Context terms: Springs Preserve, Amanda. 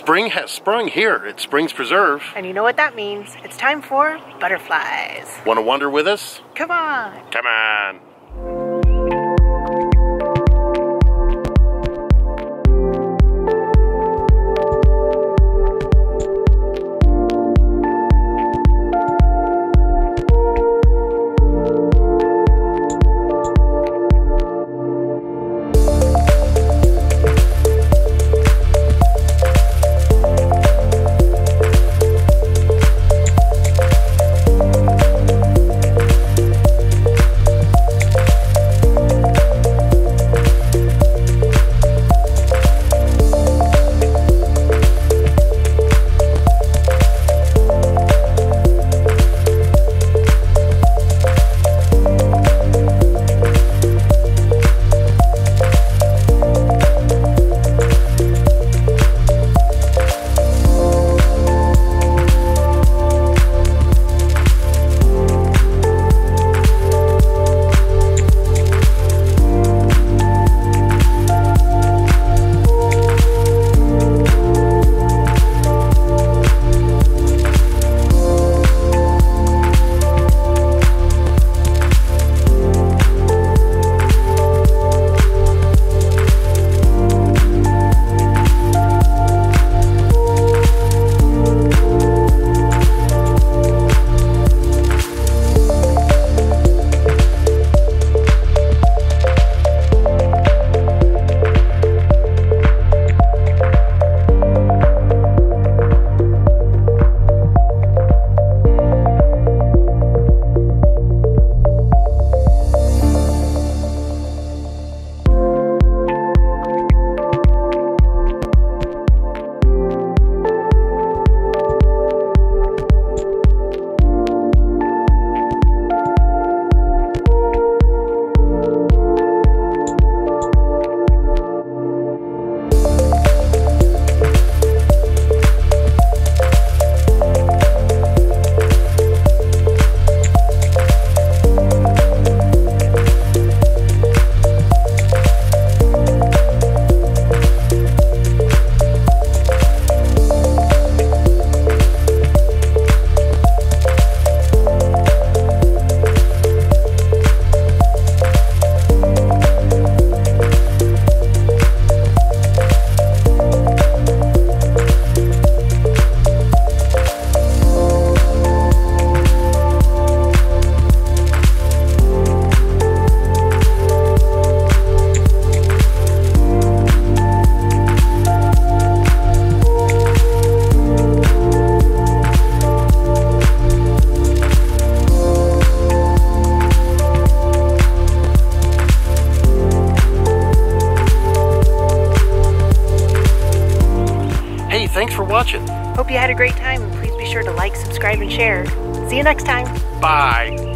Spring has sprung here at Springs Preserve. And you know what that means. It's time for butterflies. Want to wander with us? Come on. Come on. Hey, thanks for watching. Hope you had a great time, and please be sure to like, subscribe, and share. See you next time. Bye.